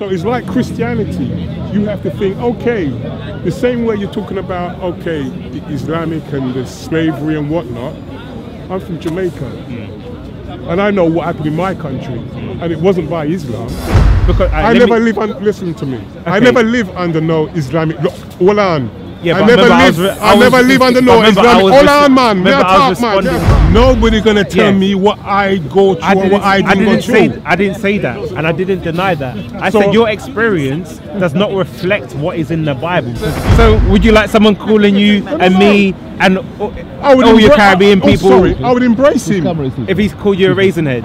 So it's like Christianity. You have to think, okay, the same way you're talking about, okay, the Islamic and the slavery and whatnot. I'm from Jamaica. And I know what happened in my country, and it wasn't by Islam. Look, I never live under, listen to me, okay. I never live under no Islamic, look, yeah, I never live under no Islamic, man. Nobody gonna tell me what I go through or what I do. I didn't say that, and I didn't deny that. I said your experience does not reflect what is in the Bible. So would you like someone calling you and me and all your Caribbean people? I would embrace him if he's called you a raisin head.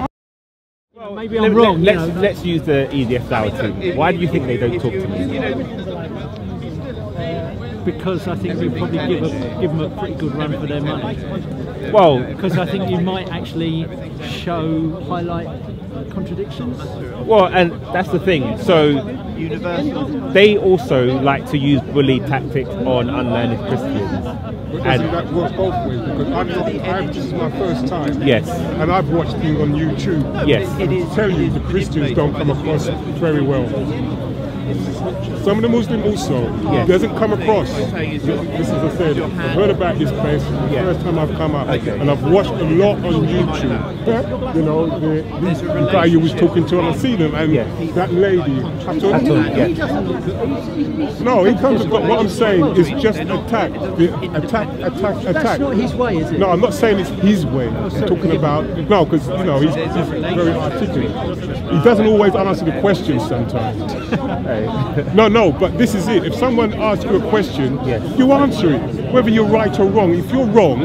Well, maybe I'm wrong. Let's use the EDF Dawa team. Why do you think they don't talk to me? Because I think we probably give them a pretty good run for their money. Well, because I think you might actually highlight contradictions. Well, and that's the thing. So they also like to use bully tactics on unlearned Christians. And that works both ways, because this is my first time. Yes. And I've watched you on YouTube. Yes. I tell you, the Christians don't come across very well. Some of the Muslim also doesn't come across. This is a thing. I've heard about this place the first time I've come up, and I've watched a lot on YouTube. You know, the guy you was talking to, and I've seen him, and that lady. No, he comes. But what I'm saying is just attack, attack. That's not his way, is it? No, I'm not saying it's his way. I'm talking about because you know he's very articulate. He doesn't always answer the questions sometimes. No, but this is it. If someone asks you a question, you answer it, whether you're right or wrong. If you're wrong,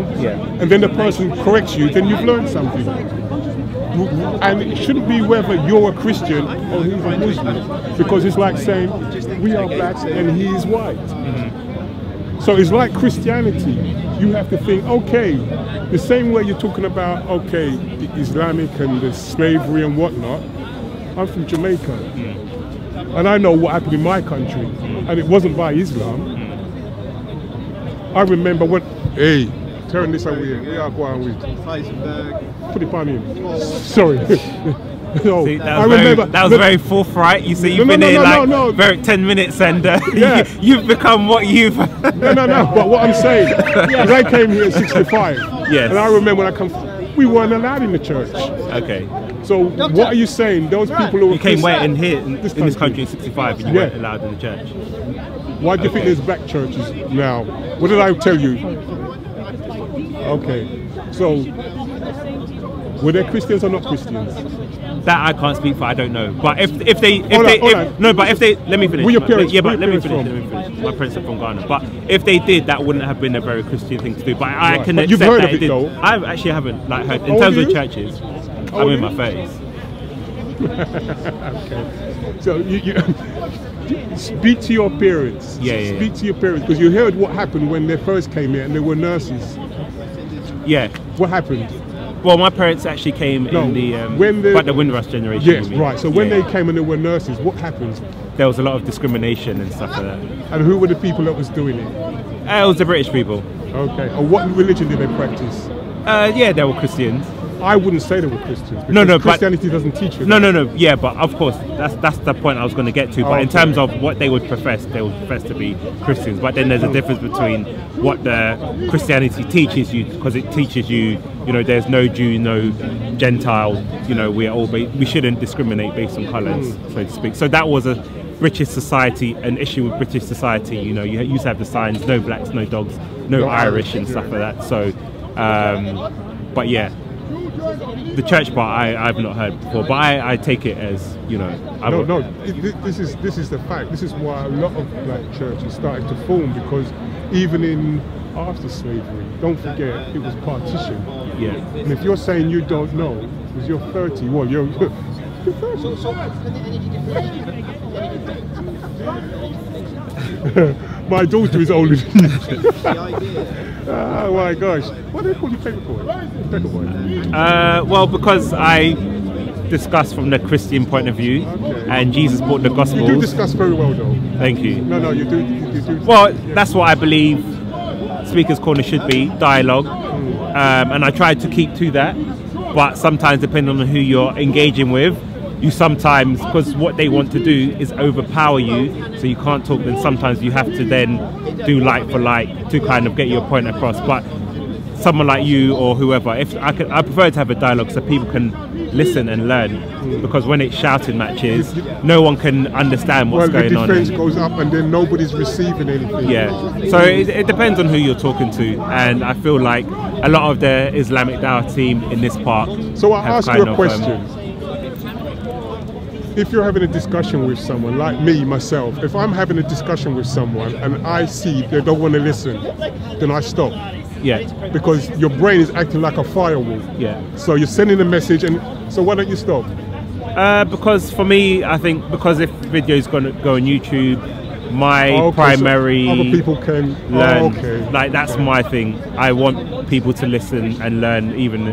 and then the person corrects you, then you've learned something. And it shouldn't be whether you're a Christian or he's a Muslim, because it's like saying we are black and he is white. So it's like Christianity. You have to think, okay, the same way you're talking about, okay, the Islamic and the slavery and whatnot. I'm from Jamaica. And I know what happened in my country, and it wasn't by Islam. I remember when, turn this away, we are going with put it on him. Sorry. No, see, that was very forthright. You see, you've been here like 10 minutes, and you've become what you've. But what I'm saying, I came here at 65, and I remember when I come, we weren't allowed in the church. Okay. So what are you saying? Those people who came in here in this country in '65, and you weren't allowed in the church. Why do you think there's black churches now? What did I tell you? Okay, so were they Christians or not Christians? That I can't speak for. I don't know. But if they let me finish. Were your parents? Yeah, but let me finish. My parents are from Ghana. But if they did, that wouldn't have been a very Christian thing to do. But I can accept that it did. I actually haven't heard in terms of churches. I'm in my face. Okay. So you speak to your parents. Speak to your parents, because you heard what happened when they first came here and they were nurses. Yeah. What happened? Well, my parents actually came in the the Windrush generation. Yes, right. So when they came and they were nurses, what happened? There was a lot of discrimination and stuff like that. And who were the people that was doing it? It was the British people. Okay. And what religion did they practice? Yeah, they were Christians. I wouldn't say they were Christians, because Christianity doesn't teach you. Yeah, but of course, that's the point I was going to get to. But in terms of what they would profess to be Christians. But then there's a difference between what the Christianity teaches you, because it teaches you, there's no Jew, no Gentile. We're all we shouldn't discriminate based on colours, so to speak. So that was a British society, an issue with British society. You used to have the signs: no blacks, no dogs, no Irish, and stuff like that. So, but yeah. The church part I've not heard before, but I take it as this is the fact. This is why a lot of black churches started to form, because even in after slavery, don't forget, it was partition. Yeah. And if you're saying you don't know, because you're 30, well, you're 30. My daughter is older than you. Oh my gosh. Why do they call you paper boy? Paper boy. Well, because I discuss from the Christian point of view, and Jesus brought the Gospels. You do discuss very well, though. Thank you. No, you do. Well, that's what I believe Speaker's Corner should be, dialogue. And I try to keep to that, but sometimes, depending on who you're engaging with, you sometimes, because what they want to do is overpower you, so you can't talk, then sometimes you have to then do like for like to kind of get your point across. But someone like you or whoever, if I prefer to have a dialogue so people can listen and learn, because when it's shouting matches, no one can understand what's going on. Well, the defense goes up and then nobody's receiving anything. Yeah, so it depends on who you're talking to, and I feel like a lot of the Islamic Dawa team in this part. So I ask you a question. If you're having a discussion with someone, like me, myself, if I'm having a discussion with someone and I see they don't want to listen, then I stop. Yeah, because your brain is acting like a firewall. Yeah. So you're sending a message, and so why don't you stop? Because for me, I think because if video's gonna go on YouTube, my primary so other people can learn. Like that's my thing. I want people to listen and learn, even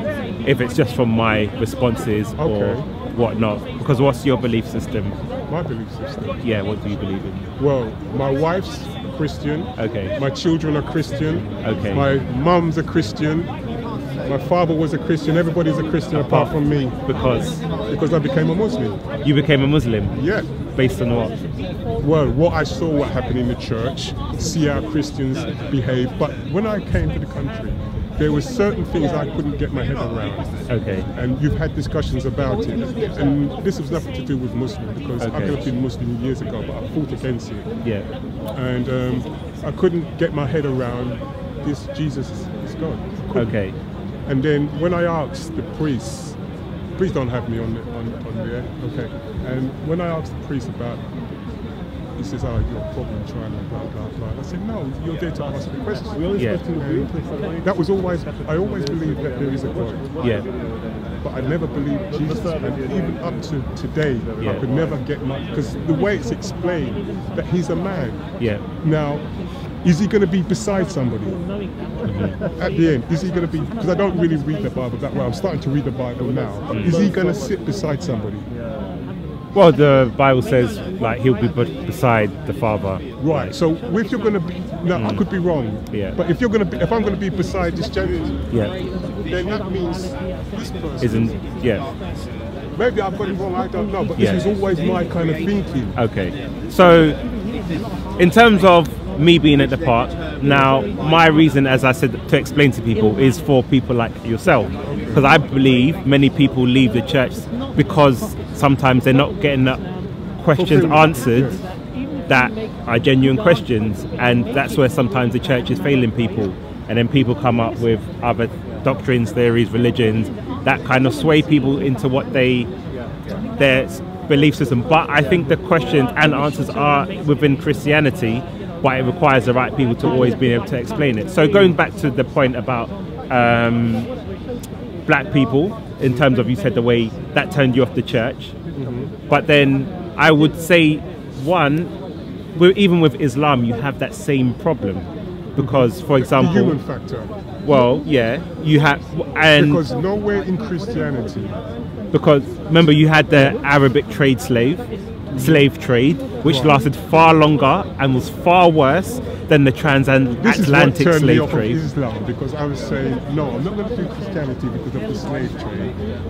if it's just from my responses or whatnot. Because what's your belief system? My belief system. Yeah. What do you believe in? Well, my wife's Christian. Okay. My children are Christian. Okay. My mum's a Christian. My father was a Christian. Everybody's a Christian apart from me. Because I became a Muslim. You became a Muslim? Yeah. Based on what? Well, what I saw what happened in the church, see how Christians behave. But when I came to the country, there were certain things I couldn't get my head around. Okay. And you've had discussions about it. And this was nothing to do with Muslim, because I could have been Muslim years ago, but I fought against it. Yeah. And I couldn't get my head around this Jesus is God. Okay. And then when I asked the priests, please don't have me on there. Okay. And when I asked the priest about, he says, oh, you're problem trying to blah, blah, blah. I said, no, you're there to ask the questions. We always have to agree. That was always, I always believed that there is a God. Yeah. But I never believed Jesus. And even up to today, I could never get my, because the way it's explained, that he's a man. Yeah. Now, is he going to be beside somebody? At the end, is he going to be, because I don't really read the Bible that way. I'm starting to read the Bible now. Is he going to sit beside somebody? Well, the Bible says, like, he'll be beside the Father. Right. Like. So if you're going to be, now I could be wrong. Yeah. But if you're going to be, if I'm going to be beside this gentleman, then that means this person isn't. Yeah. Maybe I've got it wrong. I don't know. But this is always my kind of thinking. Okay. So, in terms of me being at the park now, my reason, as I said, to explain to people is for people like yourself, because I believe many people leave the church because sometimes they're not getting questions answered that are genuine questions, and that's where sometimes the church is failing people, and then people come up with other doctrines, theories, religions that kind of sway people into what their belief system. But I think the questions and answers are within Christianity, but it requires the right people to always be able to explain it. So going back to the point about black people, in terms of, you said the way that turned you off the church, but then I would say, one, even with Islam you have that same problem, because for example, the human factor. Well, yeah, you have, and because nowhere in Christianity, because remember you had the Arabic slave trade, which lasted far longer and was far worse than the transatlantic slave trade. This is what turned me off of Islam, because I was saying, no, I'm not going to do Christianity because of the slave trade,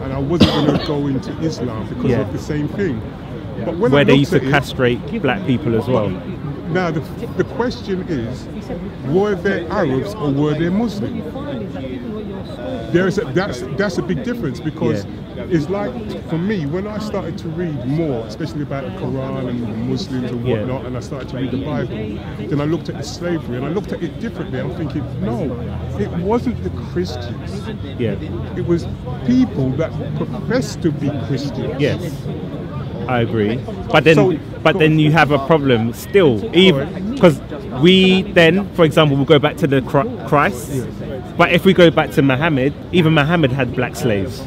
and I wasn't going to go into Islam because of the same thing. But when where they used to castrate black people as well. Now, the question is, were they Arabs or were they Muslim? That's a big difference, because it's like, for me, when I started to read more, especially about the Quran and Muslims and whatnot, and I started to read the Bible, then I looked at the slavery and I looked at it differently. I'm thinking, no, it wasn't the Christians. Yeah. It was people that professed to be Christians. Yes. I agree, but then you have a problem still, even because we then, for example, we'll go back to the Christ, but if we go back to Muhammad, even Muhammad had black slaves,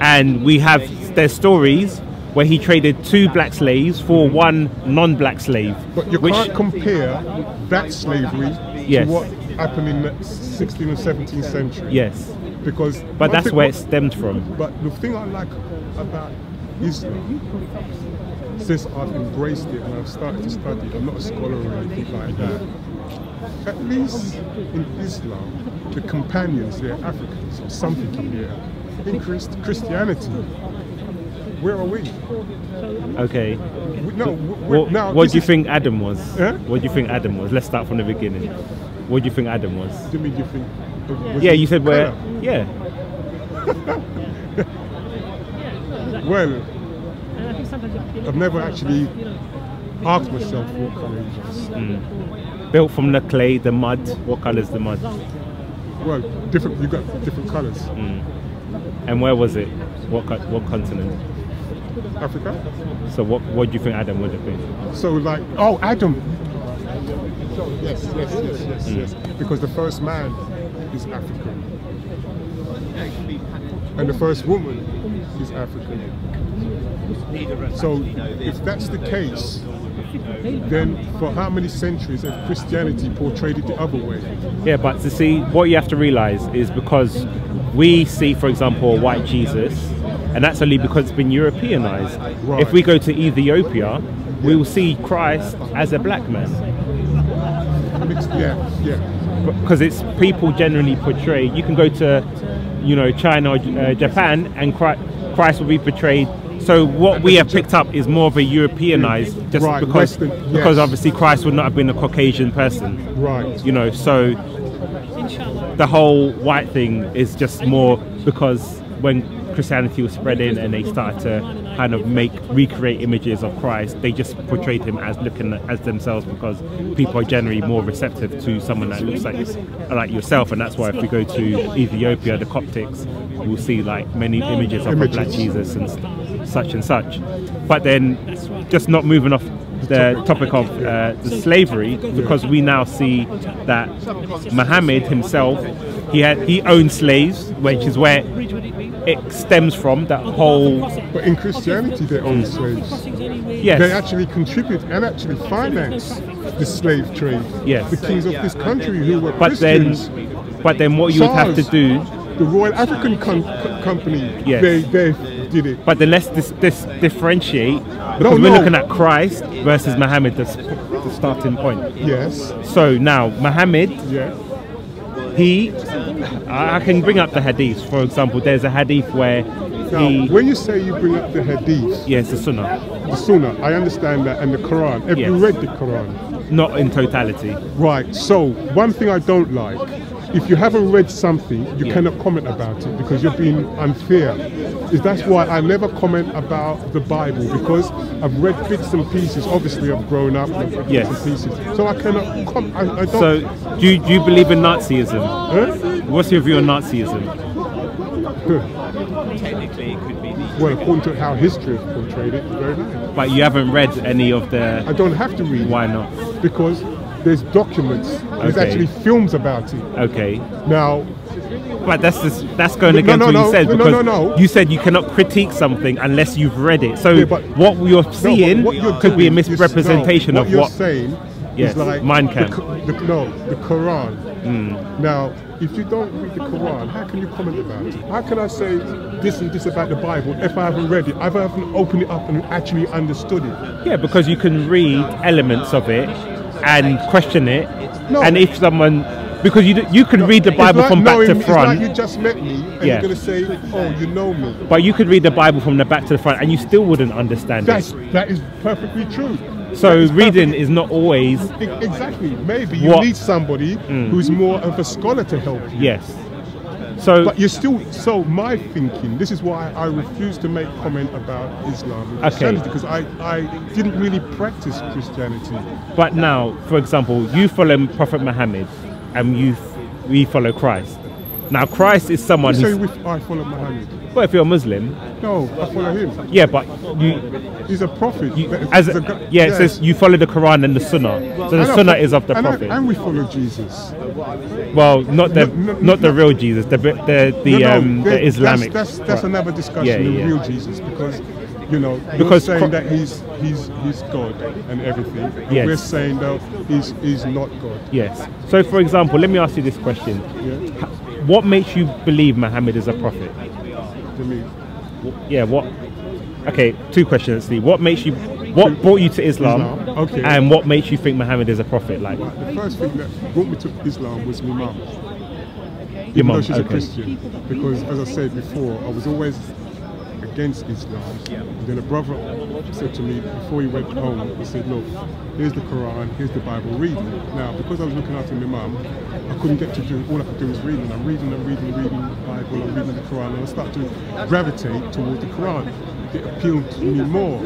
and we have there's stories where he traded 2 black slaves for 1 non-black slave. But you can't compare that slavery to what happened in the 16th and 17th century. Yes, because but that's where it stemmed from. But the thing I like about Islam, since I've embraced it and I've started to study, I'm not a scholar or anything like that, at least in Islam, the companions, they're Africans or something in there. In Christianity, Where are we? Okay. No. What do you think Adam was? Huh? What do you think Adam was? Let's start from the beginning. What do you think Adam was? Do you think? Yeah, you said where? Yeah. Well, I've never actually asked myself what colour he was. Mm. Built from the clay, the mud. What colour is the mud? Well, different. You got different colours. Mm. And where was it? What continent? Africa. So what do you think Adam would have been? So like, oh, Adam. Yes, yes, yes, yes, mm. yes. Because the first man is African, and the first woman is African. So if that's the case, then for how many centuries have Christianity portrayed it the other way? Yeah, but to see, what you have to realize is because we see, for example, a white Jesus, and that's only because it's been Europeanized. Right. If we go to Ethiopia, we will see Christ as a black man. Yeah, yeah. Because it's people generally portray. You can go to, you know, China or Japan, and Christ will be portrayed. So what we have picked up is more of a Europeanized, just right, because Western, yes. because obviously Christ would not have been a Caucasian person, right? You know, so the whole white thing is just more because when Christianity was spreading and they started to kind of recreate images of Christ, they just portrayed him as looking as themselves, because people are generally more receptive to someone that looks like yourself. And that's why if we go to Ethiopia, the Coptics, we'll see like many images of a black Jesus and such and such. But then just not moving off the topic of the slavery, because we now see that Muhammad himself, he owned slaves, which is where it stems from, that whole... But in Christianity they own slaves. Yes. They actually contribute and actually finance the slave trade. Yes. The kings of this country who were Christians. But then what you would have to do... The Royal African Company, yes. they did it. But then let's differentiate, because we're looking at Christ versus Muhammad, the starting point. Yes. So now, Muhammad... Yeah. I can bring up the hadith, for example. There's a hadith where when you say you bring up the hadith... Yes, the Sunnah. The Sunnah, I understand that, and the Quran. Have you read the Quran? Not in totality. Right, so one thing I don't like, if you haven't read something, you cannot comment about it because you're being unfair. That's why I never comment about the Bible, because I've read bits and pieces. Obviously, I've grown up and read bits and pieces. So I cannot comment. I don't. So do you believe in Nazism? Huh? What's your view on Nazism? Technically, it could be. Well, according to how history has portrayed it, very nice. But you haven't read any of the... I don't have to read. Why not? Because... There's documents. There's actually films about it. Okay. Now, but that's going against what you said, because you said you cannot critique something unless you've read it. So what you're seeing could be a misrepresentation of what you're saying. Yes. Like mind camp. The Quran. Mm. Now, if you don't read the Quran, how can you comment about it? How can I say this and this about the Bible if I haven't read it? I haven't opened it up and actually understood it. Yeah, because you can read elements of it and question it, and if someone, because you can read the Bible from back to front. It's like you just met me, and you're going to say, oh, you know me. But you could read the Bible from the back to the front, and you still wouldn't understand it. That is perfectly true. So reading is not always... Exactly. Maybe you need somebody who's more of a scholar to help you. Yes. So, but you're still... So my thinking, this is why I refuse to make comment about Islam and Christianity, because I didn't really practice Christianity. But now, for example, you follow Prophet Muhammad and we follow Christ. Now Christ is someone... You say I follow Muhammad? Well, if you're a Muslim... No, I follow him. Yeah, but you... He's a prophet. It says you follow the Quran and the Sunnah. So the Sunnah is of the Prophet. And we follow Jesus. Well, not the real Jesus, the Islamic. That's another discussion, the real Jesus, because, you know, because saying that he's God and everything, and we're saying that he's not God. Yes. So, for example, let me ask you this question. Yeah. What makes you believe Muhammad is a prophet? To me. Yeah, what? Okay, two questions, Steve. What brought you to Islam? Okay. And what makes you think Muhammad is a prophet? Like, the first thing that brought me to Islam was my mum. Your mum, she's a Christian. Because, as I said before, I was always a against Islam. Then a brother said to me before he went home, he said, look, here's the Quran, here's the Bible, read it. Now, because I was looking after my mum, I couldn't get to do, all I could do is reading. I'm reading the Bible, I'm reading the Quran, and I started to gravitate towards the Quran. It appealed to me more.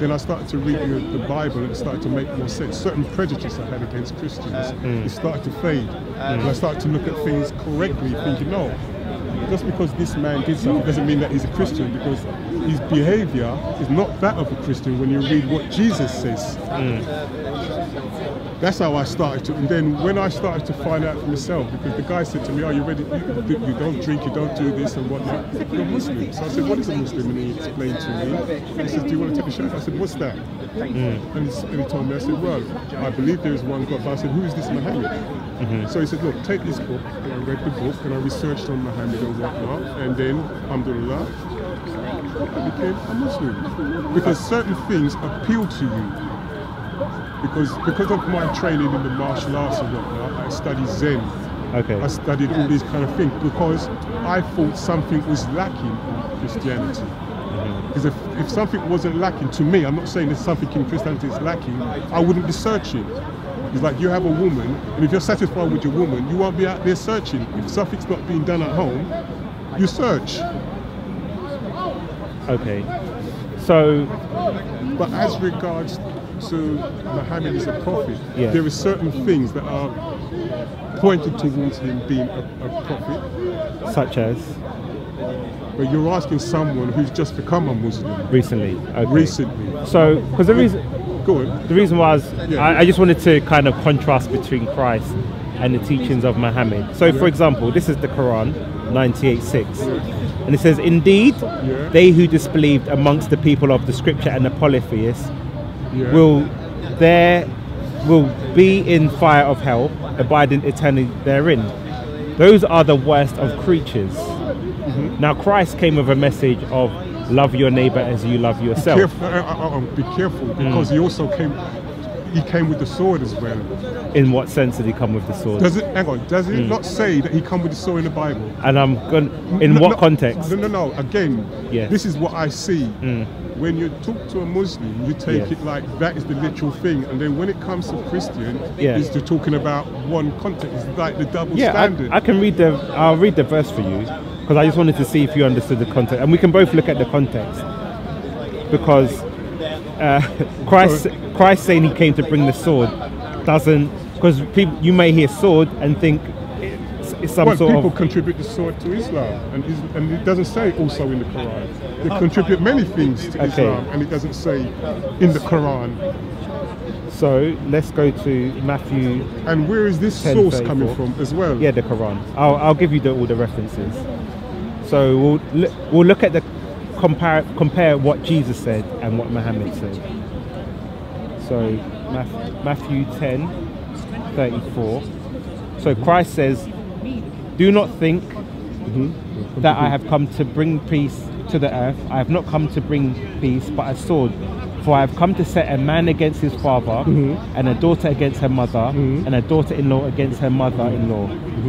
Then I started to read the Bible and it started to make more sense. Certain prejudice I had against Christians, it started to fade. And I started to look at things correctly, thinking, no, just because this man did something doesn't mean that he's a Christian, because his behavior is not that of a Christian when you read what Jesus says. That's how I started to, and then when I started to find out for myself, because the guy said to me, oh, you ready? You don't drink, you don't do this and whatnot, you're Muslim. So I said, what is a Muslim? And he explained to me, he said, do you want to take a shot? I said, what's that? And he told me, I said, well, I believe there is one God, but I said, who is this Muhammad? So he said, look, take this book, and I read the book, and I researched on Muhammad and whatnot, and then, alhamdulillah, I became a Muslim. Because certain things appeal to you. Because of my training in the martial arts and whatnot, I studied Zen. Okay. I studied all these kind of things because I thought something was lacking in Christianity. Because if something wasn't lacking to me, I'm not saying there's something in Christianity that's lacking, I wouldn't be searching. It's like you have a woman, and if you're satisfied with your woman, you won't be out there searching. If something's not being done at home, you search. Okay. So... But as regards... So Muhammad is a prophet. There are certain things that are pointed towards him being a prophet. Such as? But you're asking someone who's just become a Muslim. Recently. Okay. Recently. So, because the reason... Go on. The reason was, I just wanted to kind of contrast between Christ and the teachings of Muhammad. So, for example, this is the Quran, 98:6. And it says, indeed, they who disbelieved amongst the people of the scripture and the polytheists will be in fire of hell, abiding eternally therein. Those are the worst of creatures. Now Christ came with a message of love your neighbor as you love yourself. Be careful, because he also came. He came with the sword as well. In what sense did he come with the sword? Does it, hang on, does it not say that he come with the sword in the Bible? And I'm going, in what context? No, again, this is what I see. When you talk to a Muslim, you take it like that is the literal thing. And then when it comes to Christian, it's to talking about one context. It's like the double standard. I can read I'll read the verse for you, because I just wanted to see if you understood the context. And we can both look at the context. Because Christ saying he came to bring the sword doesn't, because you may hear sword and think it's some sort of... People contribute the sword to Islam, and it doesn't say also in the Quran. They contribute many things to Islam, and it doesn't say in the Quran. So let's go to Matthew. And where is this source coming from as well? Yeah, the Quran. I'll give you all the references. So we'll look at the compare what Jesus said and what Muhammad said. So Matthew 10:34. So Christ says, do not think that I have come to bring peace to the earth. I have not come to bring peace, but a sword. For I have come to set a man against his father, and a daughter against her mother, and a daughter-in-law against her mother-in-law.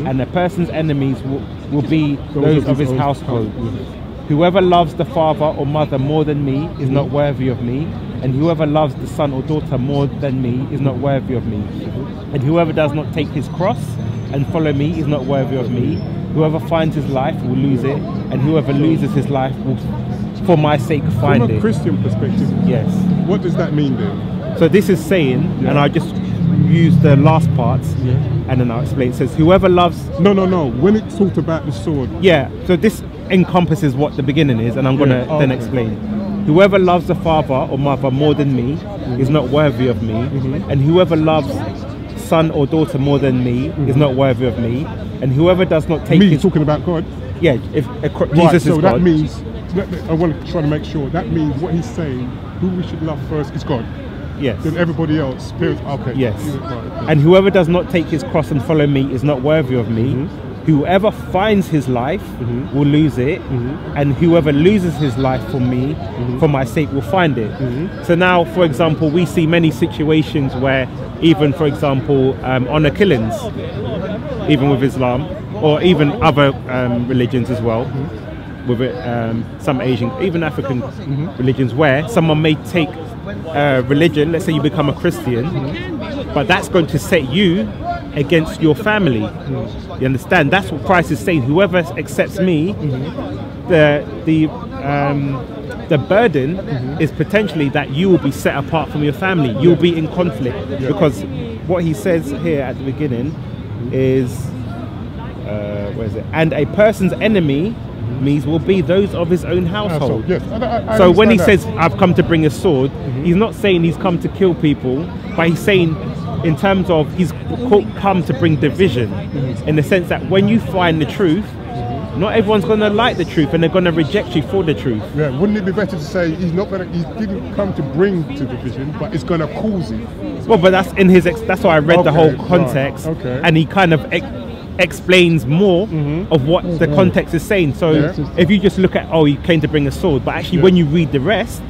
And a person's enemies will be those of his household. Whoever loves the father or mother more than me is not worthy of me, and whoever loves the son or daughter more than me is not worthy of me. And whoever does not take his cross and follow me is not worthy of me. Whoever finds his life will lose it, and whoever loses his life will, for my sake, find it. From a Christian perspective, yes. What does that mean then? So this is saying, and I just use the last parts, and then I'll explain. It says, whoever loves... No, when it talked about the sword... Yeah, so this encompasses what the beginning is, and I'm going to then explain. Whoever loves the father or mother more than me is not worthy of me, and whoever loves son or daughter more than me is not worthy of me, and whoever does not take his... talking about God? Yeah, Jesus is God. That means, I want to try to make sure, that means what he's saying, who we should love first is God. Yes. Then everybody else, spirit, okay. Yes. And whoever does not take his cross and follow me is not worthy of me. Whoever finds his life will lose it, and whoever loses his life for me, for my sake, will find it. So now, for example, we see many situations where, even for example, honour killings, even with Islam, or even other religions as well, with it, some Asian, even African religions, where someone may take religion, let's say you become a Christian, but that's going to set you against your family. You understand? That's what Christ is saying. Whoever accepts me, the burden is potentially that you will be set apart from your family. You'll be in conflict, because what he says here at the beginning is, where is it? And a person's enemy means will be those of his own household. Yes. I so when he says, I've come to bring a sword, he's not saying he's come to kill people, but he's saying in terms of he's come to bring division, in the sense that when you find the truth, not everyone's going to like the truth, and they're going to reject you for the truth. Yeah, wouldn't it be better to say he's not going to, he didn't come to bring to division, but it's going to cause it? Well, but that's in his, that's why I read the whole context, and he kind of explains more of what the context is saying. So if you just look at, oh, he came to bring a sword, but actually when you read the rest,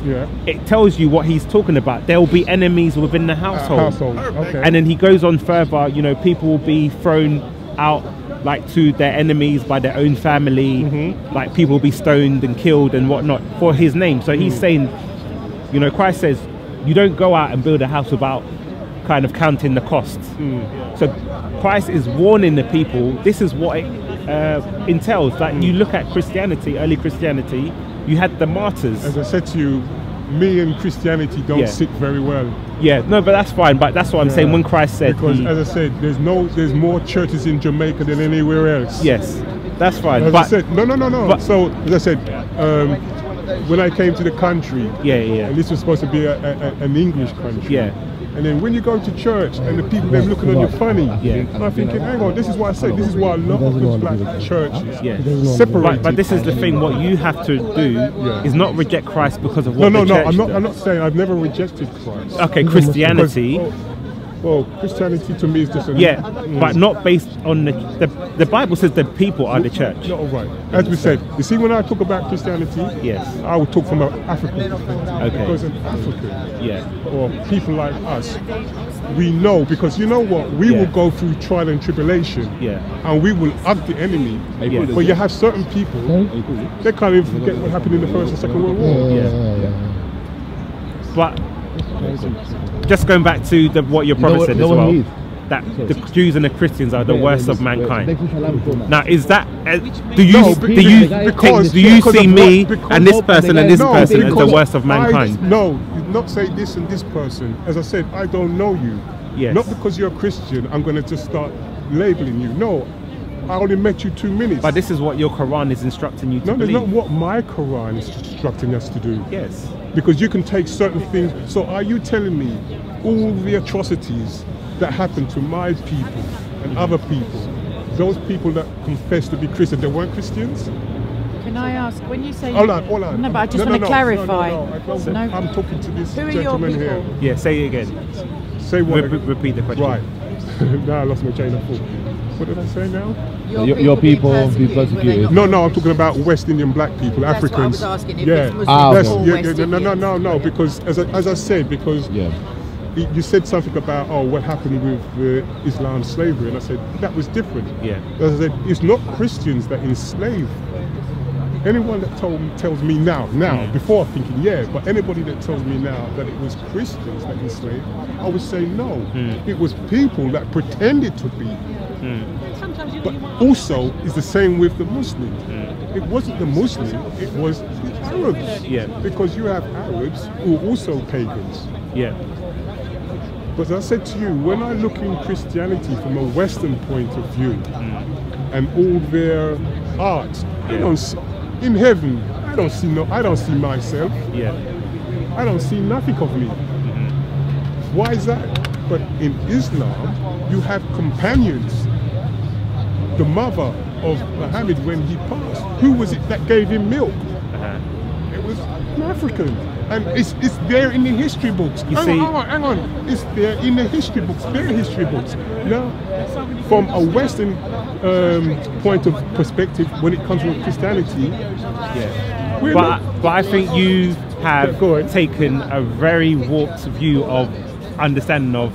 it tells you what he's talking about. There will be enemies within the household, and then he goes on further, you know, people will be thrown out like to their enemies by their own family, like people will be stoned and killed and whatnot for his name. So he's saying, you know, Christ says, you don't go out and build a house without kind of counting the costs. So Christ is warning the people, this is what it entails. Like you look at Christianity, early Christianity, you had the martyrs. As I said to you, me and Christianity don't sit very well. Yeah, no, but that's fine. But that's what I'm saying. When Christ said, because as I said, there's more churches in Jamaica than anywhere else. Yes, that's fine. As but I said, no. But, so as I said, when I came to the country, and this was supposed to be an English country, and then when you go to church and the people they're looking on you funny, and I'm thinking, hang on, this is what I said. This is why a lot of those black churches separate. But this is the thing. What you have to do is not reject Christ because of what the church does. I'm not saying I've never rejected Christ. Okay, Christianity. Well, Christianity to me is just a but not based on the Bible says that people are the church. No, right. As we said, you see, when I talk about Christianity, I would talk from an African perspective. Because an African, or people like us, we know, because you know what, we will go through trial and tribulation, and we will hug the enemy. But you have certain people, they can't even forget what happened in the First and Second World War. But just going back to what your brother said as well, that the Jews and the Christians are the worst of mankind. Now, is that do you see me and this person and this person as the worst of mankind? No, you not say this and this person. As I said, I don't know you. Not because you're a Christian, I'm going to just start labeling you. No. I only met you 2 minutes. But this is what your Quran is instructing you to do. No, it's not what my Quran is instructing us to do. Yes. Because you can take certain things. So are you telling me all the atrocities that happened to my people and other people, those people that confess to be Christian, they weren't Christians? Can I ask, when you say... Hold on. No, but I just want to clarify. No. I'm talking to this gentleman here. Yeah, say it again. Say what? Repeat the question. Right. Now I lost my chain of thought. What did I say now? Your people be persecuted. No, I'm talking about West Indian black people, Africans. That's what I was asking. No, because as I said, because you said something about, oh, what happened with Islam slavery, and I said that was different. As I said, it's not Christians that enslave. Anyone that tells me now, before thinking, but anybody that tells me now that it was Christians that enslaved, I would say no. It was people that pretended to be. But also, it's the same with the Muslims. It wasn't the Muslims, it was the Arabs. Because you have Arabs who are also pagans. But as I said to you, when I look in Christianity from a Western point of view, and all their art, in heaven, I don't see myself. I don't see nothing of me. Why is that? But in Islam, you have companions. The mother of Muhammad, when he passed, who was it that gave him milk? It was an African, and it's there in the history books. Hang on, it's there in the history books. Now, from a Western point of perspective, when it comes to Christianity, but I think you have taken a very warped view of understanding of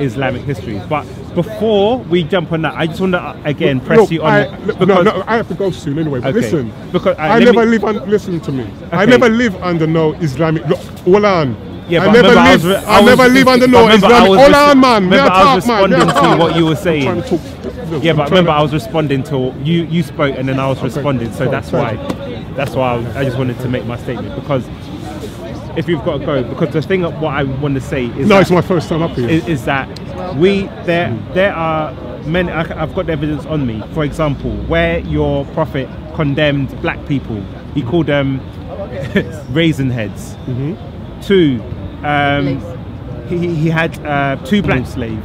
Islamic history. But Before we jump on that, I just want to again press you on. I have to go soon anyway. But listen, because I never live on. Listen to me. I never live under no Islamic. Yeah, I never live under no Islamic. I was responding to what you were saying. Yeah, but remember, I was responding to you. You spoke, and then I was responding. So that's why. That's why I just wanted to make my statement, because if you've got to go, because the thing of what I want to say is it's my first time up here. Is that there are men. I've got the evidence on me. For example, where your prophet condemned black people, he called them raisin heads. He had two black slaves.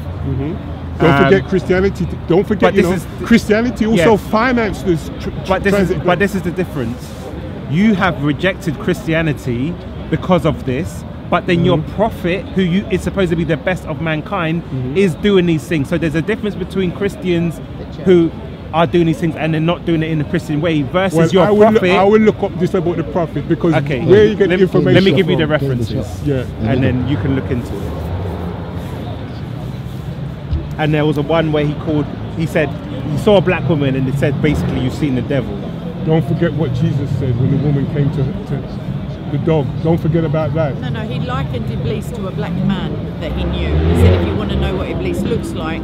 Don't forget Christianity. Don't forget, Christianity also financed this. But this is the difference. You have rejected Christianity because of this, but then your prophet, who is supposed to be the best of mankind, is doing these things. So there's a difference between Christians who are doing these things and they're not doing it in a Christian way versus your prophet. I will look up this about the prophet, because where you get information. Let me give you the references, and then you can look into it. And there was a one where he said he saw a black woman and it said basically, "You've seen the devil." Don't forget what Jesus said when the woman came to the dog. Don't forget about that. No, he likened Iblis to a black man that he knew. He said, if you want to know what Iblis looks like,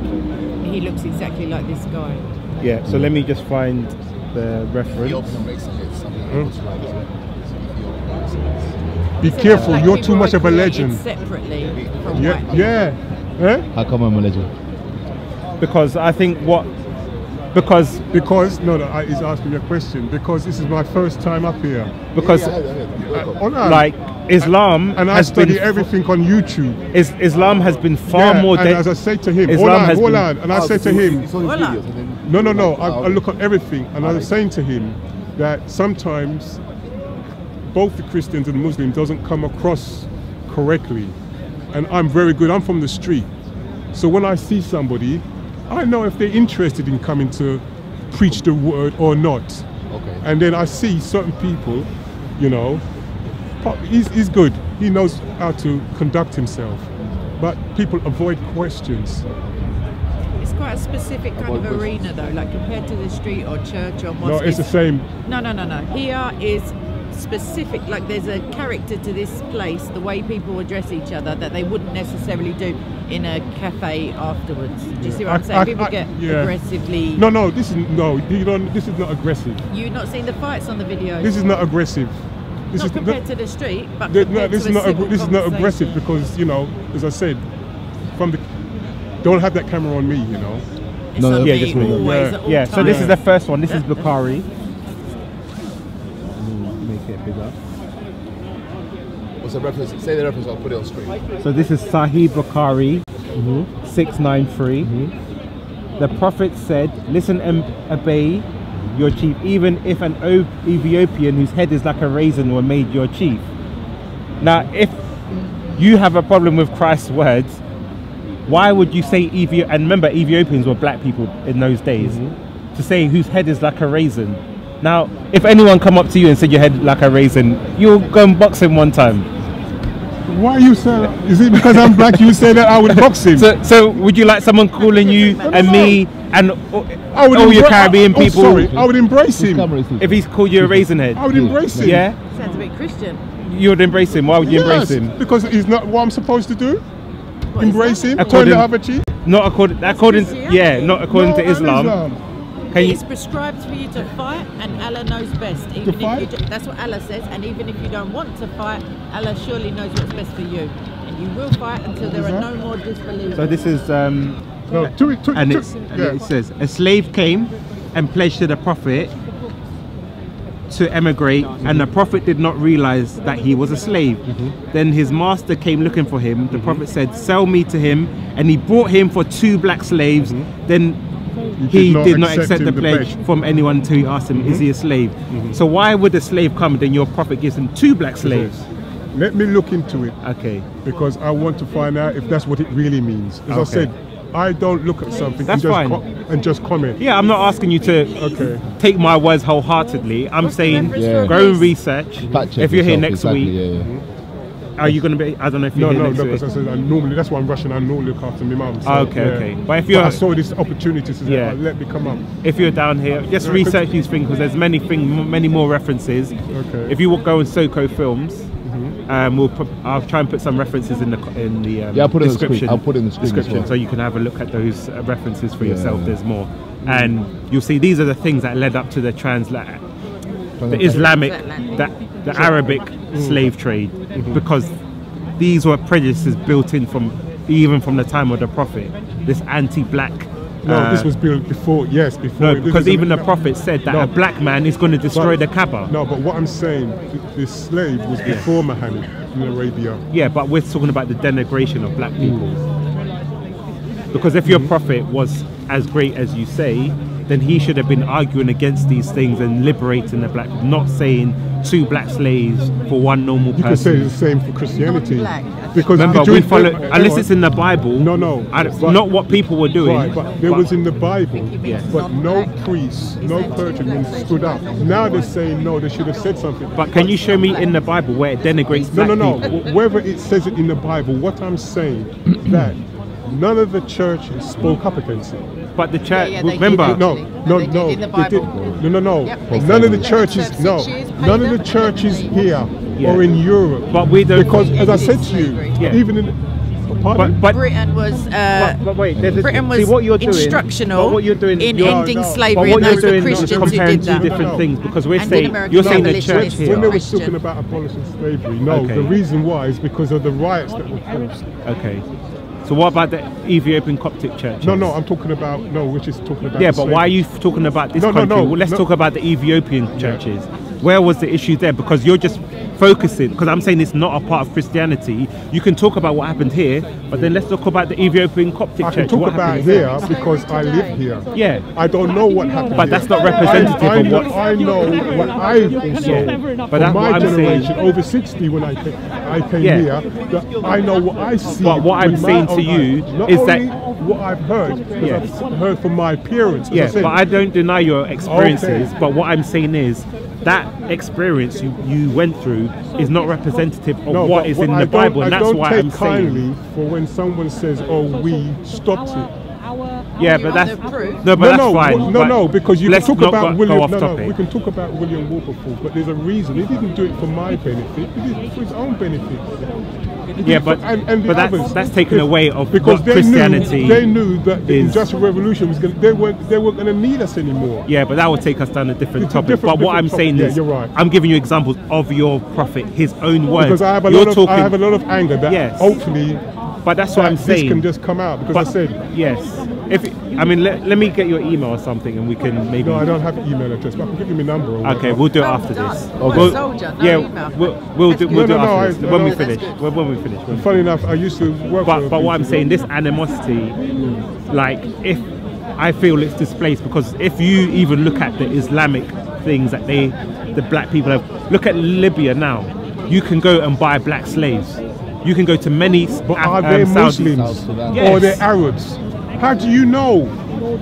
he looks exactly like this guy. Yeah, so let me just find the reference. Be careful, you're too much of a legend. Separately from How come I'm a legend? Because I think because he's asking me a question, because this is my first time up here. Because like Islam and I study everything on YouTube. Islam has been far more. And as I said to him, I look at everything, and I was saying to him that sometimes both the Christians and the Muslims doesn't come across correctly, and I'm very good. I'm from the street, so when I see somebody, I know if they're interested in coming to preach the word or not. Okay. And then I see certain people, you know, he's good. He knows how to conduct himself. But people avoid questions. It's quite a specific kind of arena though, like compared to the street or church or mosque. No, it's the same. No. Here is specific, like there's a character to this place, the way people address each other, that they wouldn't necessarily do in a cafe afterwards. Do you see what I'm saying? People get aggressively. No, this is this is not aggressive. You've not seen the fights on the video. This is not aggressive. This not is compared to the street, but this is not aggressive, because as I said, don't have that camera on me, you know. It's so this is the first one. This is Bukhari. What's the reference? Say the reference, I'll put it on screen. So this is Sahih Bukhari 693. The Prophet said, "Listen and obey your chief, even if an Ethiopian whose head is like a raisin were made your chief." Now, if you have a problem with Christ's words, why would you say Ethiopia? And remember, Ethiopians were black people in those days. To say whose head is like a raisin. Now, if anyone come up to you and said your head like a raisin, you'll go and box him one time. Why you say that? Is it because I'm black you say that I would box him? So would you like someone calling you and me and all your Caribbean people? Sorry, I would embrace him. If he's called you a raisin head? I would embrace him. Yeah? Sounds a bit Christian. You would embrace him? Why would you embrace him? Because he's not what I'm supposed to do. What, embrace him? According to Habachi? Not according to, to Islam. It's prescribed for you to fight, and Allah knows best. Even if you that's what Allah says, and even if you don't want to fight, Allah surely knows what's best for you. And you will fight until there are no more disbelievers. So this is, it says, a slave came and pledged to the Prophet to emigrate, and the Prophet did not realize that he was a slave. Then his master came looking for him. The Prophet said, "Sell me to him," and he bought him for 2 black slaves. Then he did not accept the pledge from anyone until he asked him, "Is he a slave?" So why would a slave come then your prophet gives him 2 black slaves? Let me look into it. Okay. Because I want to find out if that's what it really means. As I said, I don't look at something and just comment. Yeah, I'm not asking you to take my words wholeheartedly. I'm saying go and research. If you're here next week, Are you going to be? I don't know if you're here next week. Because I normally, that's why I'm rushing. I normally look after my mum. So, okay. But if you, I saw this opportunity, so yeah, let me come up. If you're down here, just research these things because there's many more references. Okay. If you will go and Soko Films, I'll try and put some references in the description, so you can have a look at those references for yourself. There's more, and you'll see these are the things that led up to the Islamic, the Arabic slave trade, because these were prejudices built in even from the time of the Prophet. This anti-black. This was built before. Yes, before. No, because even the Prophet said that a black man is going to destroy the Kaaba. No, but what I'm saying, this slave was before Muhammad in Arabia. Yeah, but we're talking about the denigration of black people. Because if your Prophet was as great as you say, then he should have been arguing against these things and liberating the black, not saying two black slaves for one normal person. You could say the same for Christianity. Because remember, we follow, unless it's in the Bible. Not what people were doing. Right, but it was in the Bible. Yes. But no priest, no clergyman stood up. Now they're saying no, they should have said something. But can you show me in the Bible where it denigrates black people? No. Whether it says it in the Bible, what I'm saying is that none of the churches spoke up against it. But the church, remember, none of the churches, none of the churches here or in Europe. But we don't, because as I said to you, even in. But Britain was instructional in ending slavery, and that's the Christians who did that. Different things, because we're saying, you're saying the church here. When they were talking about abolishing slavery, the reason why is because of the riots that were caused. Okay. So what about the Ethiopian Coptic church? No, I'm talking about, Yeah, but why are you talking about this country? Well, let's talk about the Ethiopian churches. Where was the issue there? Because you're just focusing, because I'm saying it's not a part of Christianity. You can talk about what happened here, but then let's talk about the Ethiopian Coptic church. I can talk about here because I live here. Yeah. I don't know what happened here. But that's not representative of what... I know what I also... Yeah. But that's what I'm saying. Over 60 when I came here, that I know what I see. But what I'm saying to you is that... What I've heard, I've heard from my parents. Yeah, but I don't deny your experiences, but what I'm saying is that experience you went through is not representative of what is in the Bible, and that's why I'm saying. I don't take kindly for when someone says, "Oh, we stopped it." Yeah, but that's that's fine. Because you can talk about William. We can talk about William Wilberforce, but there's a reason he didn't do it for my benefit. He did it for his own benefit. Yeah, but that's taken away of because Christianity. They knew that the Industrial Revolution was going. They weren't going to need us anymore. Yeah, but that would take us down a different topic. But what I'm saying is, you're right. I'm giving you examples of your prophet, his own words. Because I have a I have a lot of anger that hopefully. But that's what I'm saying. This can just come out because I said If let me get your email or something, and we can maybe. No, I don't have an email address, but I can give you my number. Okay, we'll do it after this. We'll do it after this, when we finish. Funny enough, I used to work. But what I'm saying, this animosity, like if I feel it's displaced, because if you even look at the Islamic things that the black people have, look at Libya now. You can go and buy black slaves. You can go to many. But are they Muslims or they're Arabs? How do you know?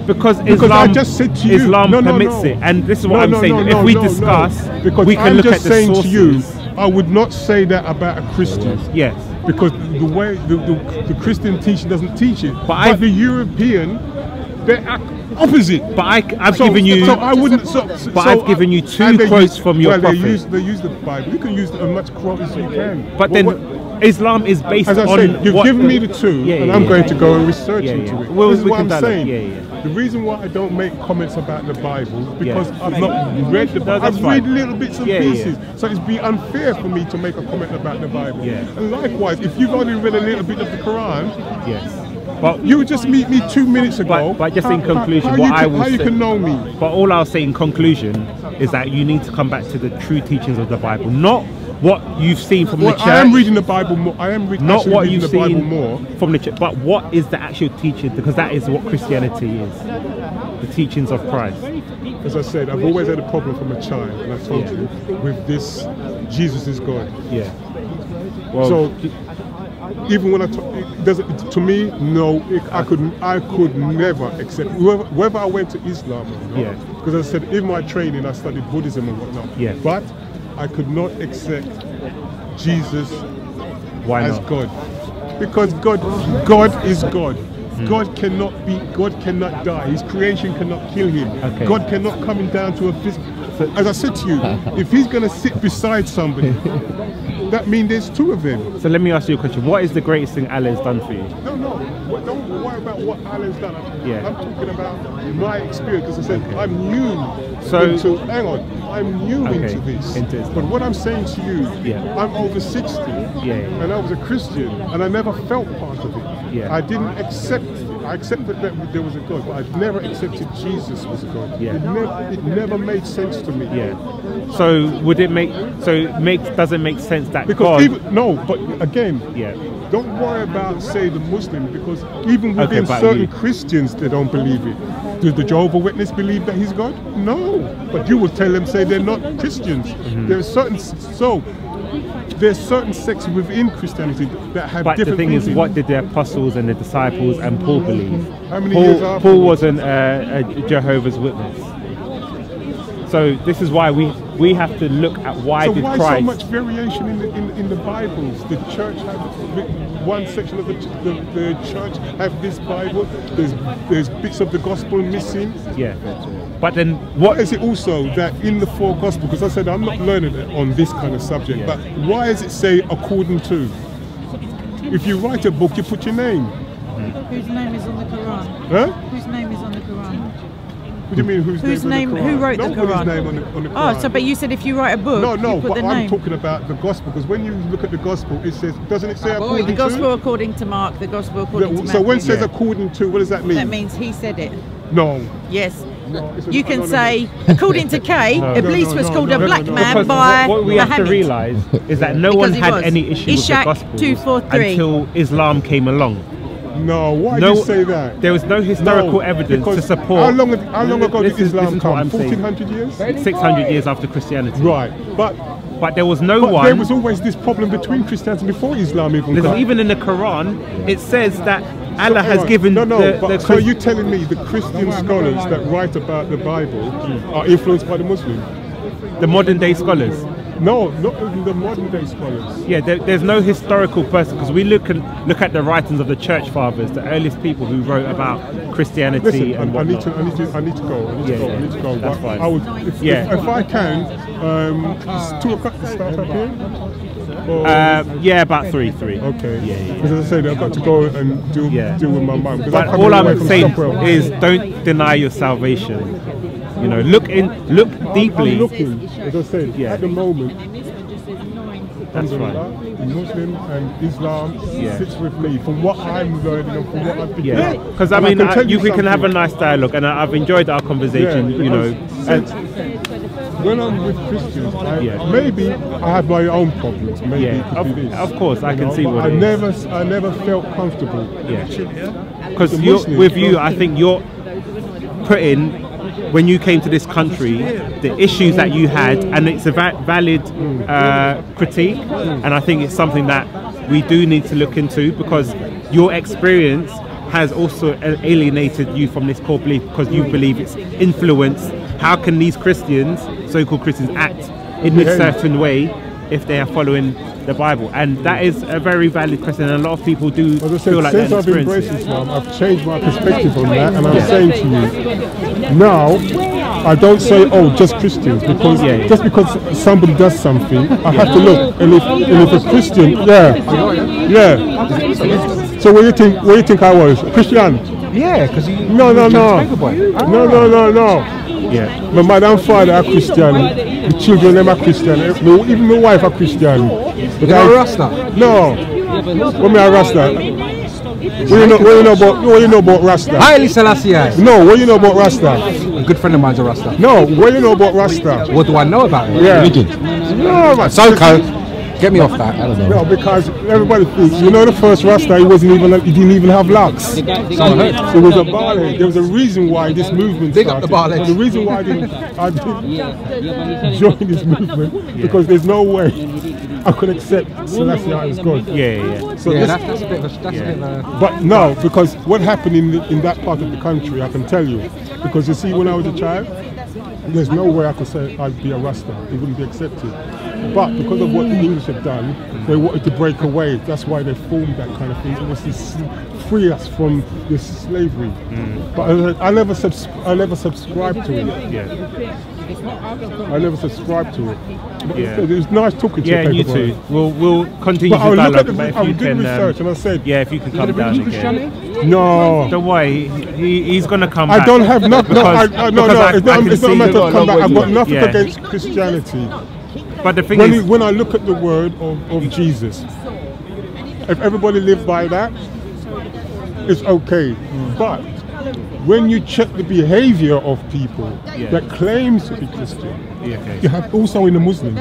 Because I just said to you, Islam permits it, and this is what I'm saying. If we discuss, we can look at the sources. I would not say that about a Christian. Yes. Because the way the Christian teaching doesn't teach it. But the European, they act opposite. But I've given you two quotes from your prophet. They use the Bible. You can use as much quote as you can. But then. Islam is based on... As I said, you've given me the two, and I'm going to go and research into it. This is what I'm saying. The reason why I don't make comments about the Bible is because I've not read the Bible. I've read little bits and pieces. So it'd be unfair for me to make a comment about the Bible. And likewise, if you've only read a little bit of the Quran... But you just meet me 2 minutes ago. But just in conclusion, all I'll say in conclusion is that you need to come back to the true teachings of the Bible, not what you've seen from the church. I am reading the Bible more. I am not what you've seen more from the church, but what is the actual teaching? Because that is what Christianity is—the teachings of Christ. As I said, I've always had a problem from a child, and I told you with this. Jesus is God. Yeah. Well, even when to me, I could never accept whether I went to Islam or not. Because I said in my training I studied Buddhism and whatnot. But I could not accept Jesus Why as not? God. Because God is God. God cannot be, God cannot die. His creation cannot kill him. Okay. God cannot come down to a physical. As I said to you, if he's going to sit beside somebody, that means there's two of them. So let me ask you a question. What is the greatest thing Allah's done for you? No, don't worry about what Allah's done. I'm talking about my experience. Because I said, I'm new into this. But what I'm saying to you, I'm over 60, and I was a Christian, and I never felt part of it. I didn't accept it. I accepted that there was a God, but I've never accepted Jesus was a God. It never made sense to me. So would it make doesn't make sense that because God... Even, no, but again, don't worry about say the Muslim, because even within certain Christians they don't believe it. Do the Jehovah's Witness believe that he's God? No, but you will tell them say they're not Christians. There's certain there's certain sects within Christianity that have different. But the thing is, what did the apostles and the disciples and Paul believe? How many years Paul wasn't a Jehovah's Witness. So this is why we have to look at why did Christ... So why so much variation in the Bibles? The church have one section of the church have this Bible. There's bits of the gospel missing. But then what is it also that in the four gospels, because I said I'm not learning on this kind of subject, but why does it say according to? If you write a book, you put your name. Whose name is on the Quran? Huh? Whose name is on the Quran? What do you mean whose name? Who wrote the Quran? Name on the Quran. Oh, so but you said if you write a book, you put the name. I'm talking about the gospel, because when you look at the gospel, it says, doesn't it say according to? The gospel according to Mark, the gospel according to Matthew. So when it says according to, what does that mean? That means he said it. No. Yes. You can say, according to Kay, Iblis was called a black man by Muhammad. What we have to realise is that no one had any issue with the gospel until Islam came along. No, why do you say that? There was no historical evidence to support. How long ago did Islam come? 1400 years? 600 years after Christianity. Right, but there was one. There was always this problem between Christianity before Islam even came. Even in the Quran, it says that Allah has given so you're telling me the Christian scholars that write about the Bible are influenced by the Muslims? The modern day scholars? No, not even the modern day scholars. Yeah, there's no historical person, because we look at the writings of the church fathers, the earliest people who wrote about Christianity. Listen, and I need to go. That's fine. If I can, is 2 o'clock to start up here? About 3. Okay. As I said, I've got to go and deal with my mum. But all I'm saying is, don't deny your salvation. You know, look deeply. I'm looking, as I said, at the moment. That's right. Muslim and Islam sits with me from what I'm learning and from what I've been. Because we can have a nice dialogue, and I've enjoyed our conversation. You know. When I'm with Christians, maybe I have my own problems. Maybe of course, I can see what it is. I never felt comfortable. Because with you, I think you're putting, when you came to this country, the issues that you had, and it's a valid critique, and I think it's something that we do need to look into, because your experience has also alienated you from this core belief, because you believe it's influenced. How can these Christians, so-called Christians, act in a certain way if they are following the Bible? And that is a very valid question, and a lot of people do feel like that. Since I've embraced Islam, I've changed my perspective on that, and I'm saying to you, now, I don't say, oh, just Christians, because just because somebody does something, I have to look, and if a Christian, So what do you think I was? A Christian? Yeah, because you... No. My mother and father are Christian, the children them are Christian, even my wife are Christian. But you are Rasta? No. What are Rasta? What do you know about Rasta? Haile Selassie. No, what do you know about Rasta? A good friend of mine's a Rasta. No, what do you know about Rasta? What do I know about it? Religion. No, man. Get me off that. I don't know. No, because everybody thinks, the first Rasta, he didn't even have locks. So it was a bald head. There was a reason why this movement started. Dig up the bald head. The reason why I didn't join this movement, because there's no way I could accept Selassie as God. So that's a bit of a... But no, because what happened in that part of the country, I can tell you. Because you see, when I was a child, there's no way I could say I'd be a Rasta. It wouldn't be accepted. But because of what the English have done, they wanted to break away. That's why they formed that kind of thing. It was to free us from this slavery. Mm. But I never subscribed to it. Yeah. I never subscribed to it. But yeah. It was nice talking to you. Yeah, you too. We'll continue the dialogue. If you can come down again. No. Don't worry. He's going to come back. I don't have nothing. It's not a matter of come back. I've got nothing against Christianity. But the thing is, when I look at the word of Jesus, if everybody lived by that, it's okay. Mm. But when you check the behavior of people that claims to be Christian, you have also in the Muslim.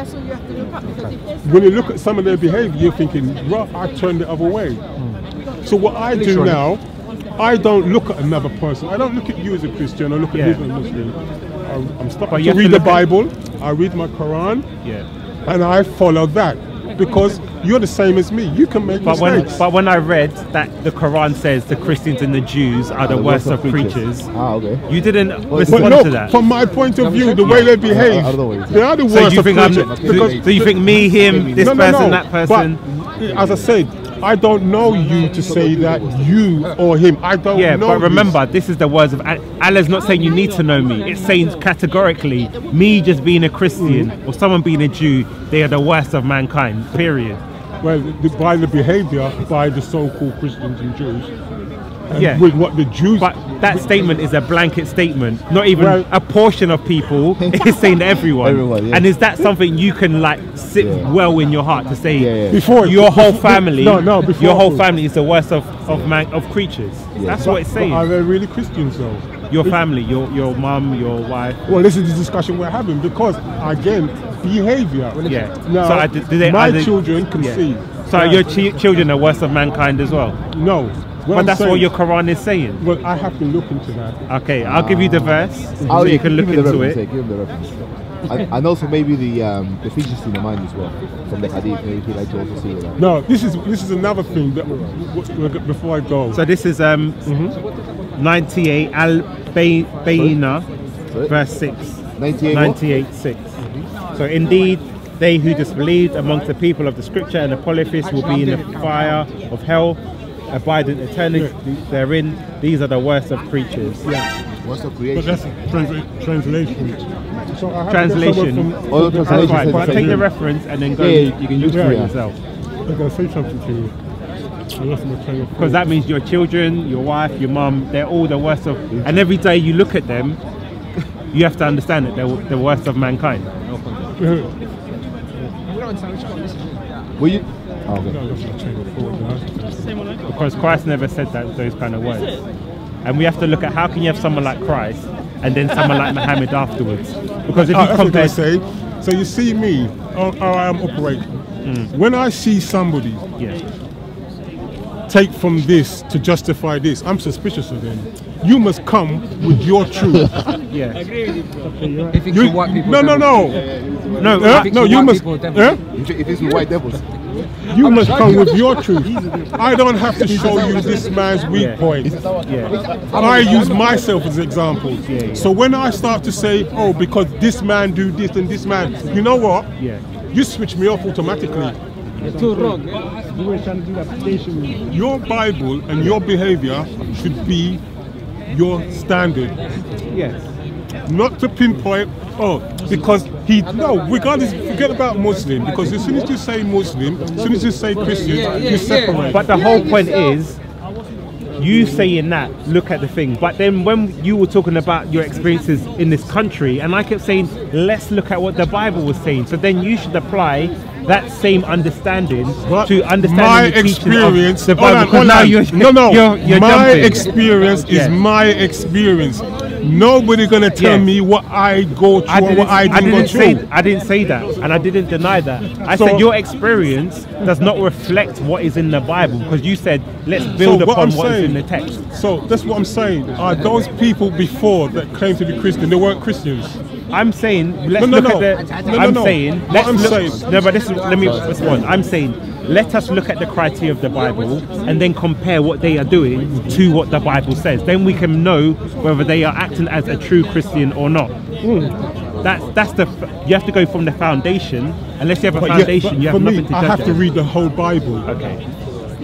When you look at some of their behavior, you're thinking, well, I turn the other way. Mm. So what I do now, I don't look at another person. I don't look at you as a Christian. I look at you as a Muslim. I'm starting to read the Bible. I read my Quran, and I follow that because you're the same as me. You can make mistakes. But when I read that the Quran says the Christians and the Jews are the worst of preachers, you didn't respond to that. From my point of view, the way they behave, they are the worst of preachers. So you think me, him, this person, that person? But, as I said, I don't know you to say that you or him. I don't know. Yeah, but remember, this is the words of Allah. Allah's not saying you need to know me. It's saying categorically, me just being a Christian or someone being a Jew, they are the worst of mankind, period. Well, by the behavior, by the so-called Christians and Jews, and with what the Jews... But that statement is a blanket statement. Not even a portion of people. It's saying to everyone. And is that something you can like sit well in your heart to say? Before your whole family. Before your whole family is the worst of creatures. That's what it's saying. But are they really Christians though? Your family, your mum, your wife. Well, this is the discussion we're having because again, behaviour. Now, so my children can see. So your children are worse of mankind as well. No. But that's what your Quran is saying. Well, I have to look into that. Okay, I'll give you the verse so you can look into it. And also maybe the Ephesians in the mind as well from the Hadith. Maybe you'd like to also see that. No, this is another thing that before I go. So this is 98 Al Bayna verse 6. 98:6. So indeed, they who disbelieved amongst the people of the Scripture and the polytheists will be in the fire of hell. Abiding eternally therein, these are the worst of creatures. Worst of creation. But that's translation. So translation. Right. But take the reference and then go. You can use it for yourself. I'm going to say something to you. Because that means your children, your wife, your mum, they're all the worst of. And every day you look at them, you have to understand that they're the worst of mankind. Will you? Because Christ never said that those kind of words, and we have to look at how can you have someone like Christ and then someone like Muhammad afterwards? Because if you compare, so you see me, how I am operating. When I see somebody take from this to justify this, I'm suspicious of them. You must come with your truth. If it's the white people, you must. If it's the white devils. You must come with your truth. I don't have to show you this man's weak point. I use myself as an example. So when I start to say, oh, because this man do this and this man, you know what? You switch me off automatically. Your Bible and your behavior should be your standard. Yes. Not to pinpoint, because regardless, forget about Muslim, because as soon as you say Muslim, as soon as you say Christian, you separate. But the whole point is, you saying that, look at the thing. But then when you were talking about your experiences in this country, and I kept saying, let's look at what the Bible was saying. So then you should apply that same understanding to understand the teaching of the Bible. My experience is my experience. Nobody's going to tell me what I go through or what I do not do. I didn't say that, and I didn't deny that. I said your experience does not reflect what is in the Bible, because you said, let's build upon what is in the text. So that's what I'm saying. Are those people before that claim to be Christian, they weren't Christians? I'm saying, let's look at the... let me respond. I'm saying, let us look at the criteria of the Bible and then compare what they are doing to what the Bible says. Then we can know whether they are acting as a true Christian or not. That's the. You have to go from the foundation. Unless you have a foundation, you have nothing to judge. I have to read the whole Bible. Okay.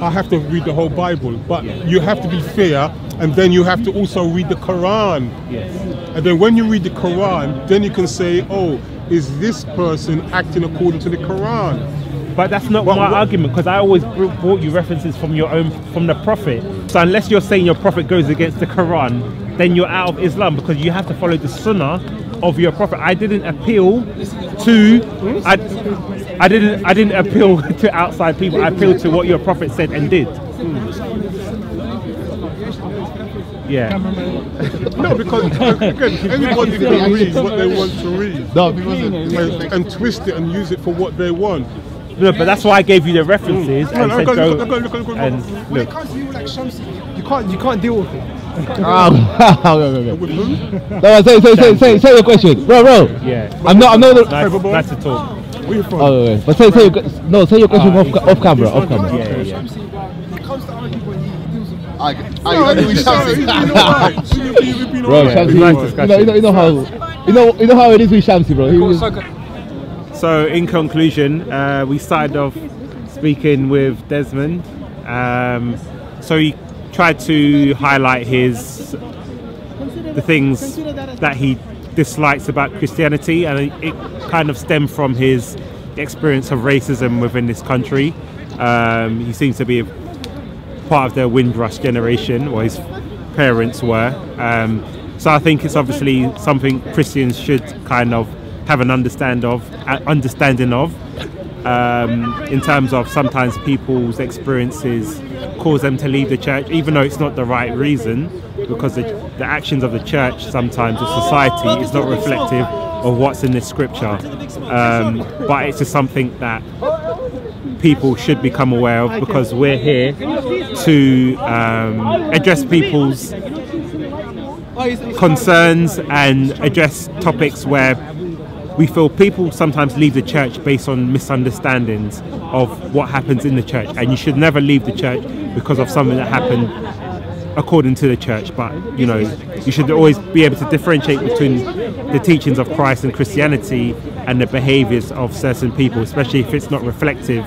I have to read the whole Bible, but you have to be fair, and then you have to also read the Quran. Yes. And then when you read the Quran, then you can say, oh, is this person acting according to the Quran? But that's not my argument, because I always brought you references from your own, from the Prophet. So unless you're saying your Prophet goes against the Quran, then you're out of Islam, because you have to follow the Sunnah of your Prophet. I didn't appeal to I didn't appeal to outside people. I appealed to what your Prophet said and did. Yeah. No, because again, anybody can read what they want to read. No, and twist it and use it for what they want. No, but that's why I gave you the references and said go and look. When it comes to you like Shamsi, you can't deal with it. No, say your question, bro. Yeah. I'm not. Nice to talk. Where you from? Oh, but say your question off camera. Yeah. When it comes to arguing, he deals with. I agree with Shamsi. Bro, Shamsi, you know how it is with Shamsi, bro. So in conclusion, we started off speaking with Desmond. So he tried to highlight the things that he dislikes about Christianity, and it kind of stemmed from his experience of racism within this country. He seems to be a part of the Windrush generation, or his parents were. So I think it's obviously something Christians should kind of have an understanding of. In terms of sometimes people's experiences cause them to leave the church, even though it's not the right reason, because the actions of the church sometimes, or society, is not reflective of what's in the scripture. But it's just something that people should become aware of, because we're here to address people's concerns and address topics where we feel people sometimes leave the church based on misunderstandings of what happens in the church. And you should never leave the church because of something that happened according to the church. But, you know, you should always be able to differentiate between the teachings of Christ and Christianity and the behaviours of certain people, especially if it's not reflective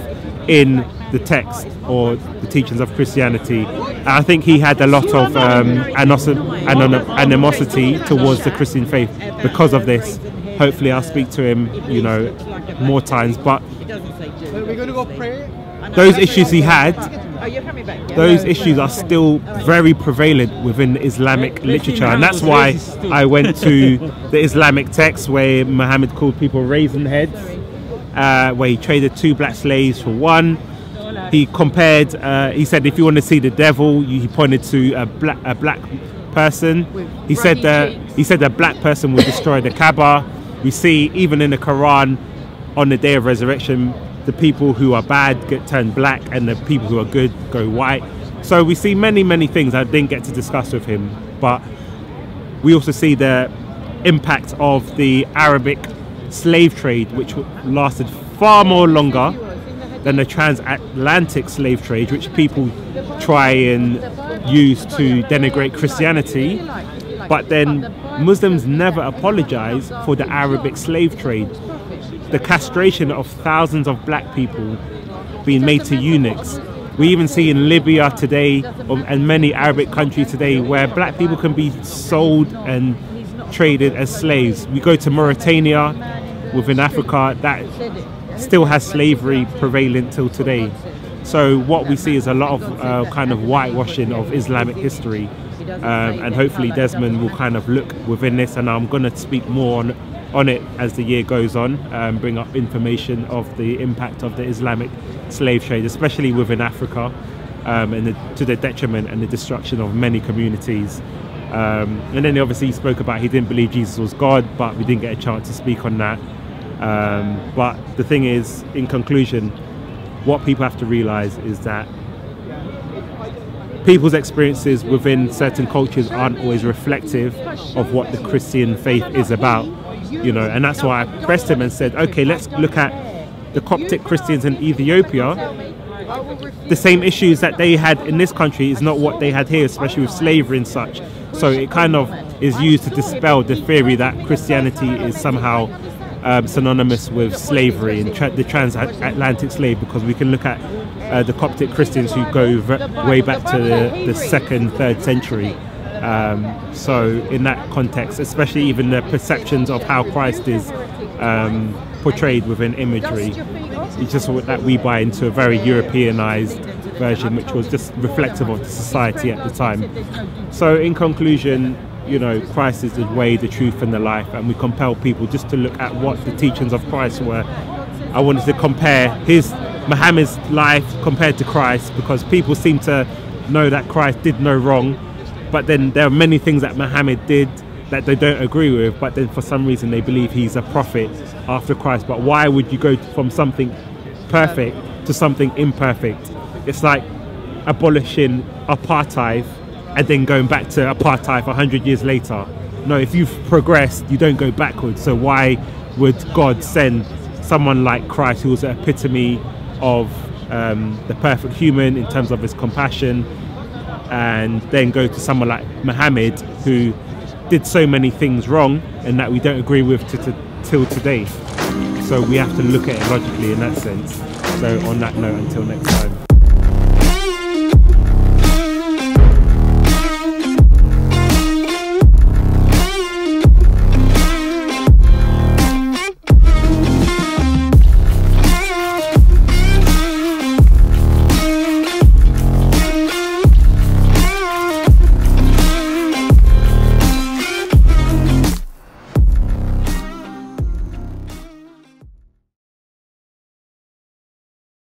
in the text or the teachings of Christianity. And I think he had a lot of animosity towards the Christian faith because of this. Hopefully I'll speak to him, you know, more times. But those issues he had, those issues are still very prevalent within Islamic literature. And that's why I went to the Islamic text where Muhammad called people raisin heads, where he traded 2 black slaves for 1. He compared, he said, if you want to see the devil, he pointed to a black person. He said a black person would destroy the Kaaba. We see even in the Quran, on the day of resurrection, the people who are bad get turned black and the people who are good go white. So we see many, many things I didn't get to discuss with him. But we also see the impact of the Arabic slave trade, which lasted far more longer than the transatlantic slave trade, which people try and use to denigrate Christianity. But then Muslims never apologize for the Arabic slave trade. The castration of thousands of black people being made to eunuchs. We even see in Libya today, and many Arabic countries today, where black people can be sold and traded as slaves. We go to Mauritania within Africa, that still has slavery prevalent till today. So what we see is a lot of kind of whitewashing of Islamic history. And hopefully Desmond will kind of look within this, and I'm going to speak more on it as the year goes on, bring up information of the impact of the Islamic slave trade, especially within Africa, and to the detriment and the destruction of many communities. And then obviously he spoke about he didn't believe Jesus was God, but we didn't get a chance to speak on that. But the thing is, in conclusion, what people have to realise is that people's experiences within certain cultures aren't always reflective of what the Christian faith is about, you know. And that's why I pressed him and said, okay, let's look at the Coptic Christians in Ethiopia. The same issues that they had in this country is not what they had here, especially with slavery and such. So it kind of is used to dispel the theory that Christianity is somehow synonymous with slavery and the transatlantic slave, because we can look at the Coptic Christians who go way back to the 2nd, 3rd century. So in that context, especially even the perceptions of how Christ is portrayed within imagery, it's just that we buy into a very Europeanized version, which was just reflective of the society at the time. So in conclusion, you know, Christ is the way, the truth and the life, and we compel people just to look at what the teachings of Christ were. I wanted to compare Muhammad's life compared to Christ, because people seem to know that Christ did no wrong, but then there are many things that Muhammad did that they don't agree with, but then for some reason they believe he's a prophet after Christ. But why would you go from something perfect to something imperfect? It's like abolishing apartheid and then going back to apartheid 100 years later. No, if you've progressed, you don't go backwards. So why would God send someone like Christ, who was the epitome of the perfect human in terms of his compassion, and then go to someone like Muhammad, who did so many things wrong and that we don't agree with till today? So we have to look at it logically in that sense. So on that note, until next time.